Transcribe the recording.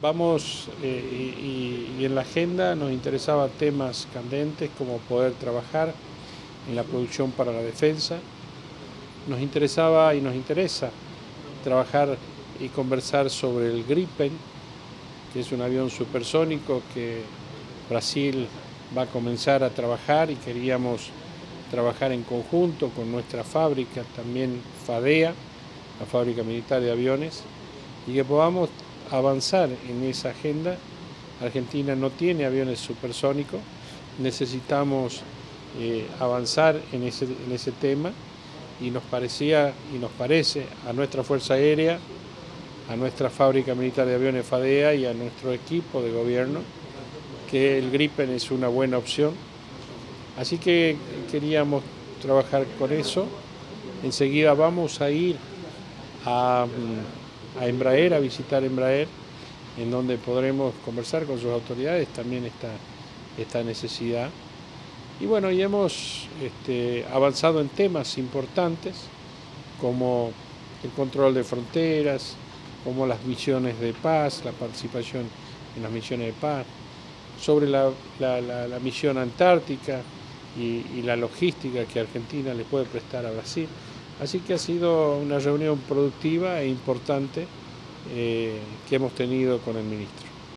Vamos, y en la agenda nos interesaban temas candentes como poder trabajar en la producción para la defensa. Nos interesaba y nos interesa trabajar y conversar sobre el Gripen, que es un avión supersónico que Brasil va a comenzar a trabajar y queríamos trabajar en conjunto con nuestra fábrica, también FADEA, la Fábrica Militar de Aviones, y que podamos avanzar en esa agenda. Argentina no tiene aviones supersónicos, necesitamos avanzar en ese tema y nos parecía y nos parece a nuestra Fuerza Aérea, a nuestra Fábrica Militar de Aviones FADEA y a nuestro equipo de gobierno que el Gripen es una buena opción. Así que queríamos trabajar con eso. Enseguida vamos a ir a Embraer, a visitar Embraer, en donde podremos conversar con sus autoridades también esta necesidad. Y bueno, y hemos avanzado en temas importantes como el control de fronteras, como las misiones de paz, la participación en las misiones de paz, sobre la misión antártica y la logística que Argentina le puede prestar a Brasil. Así que ha sido una reunión productiva e importante que hemos tenido con el ministro.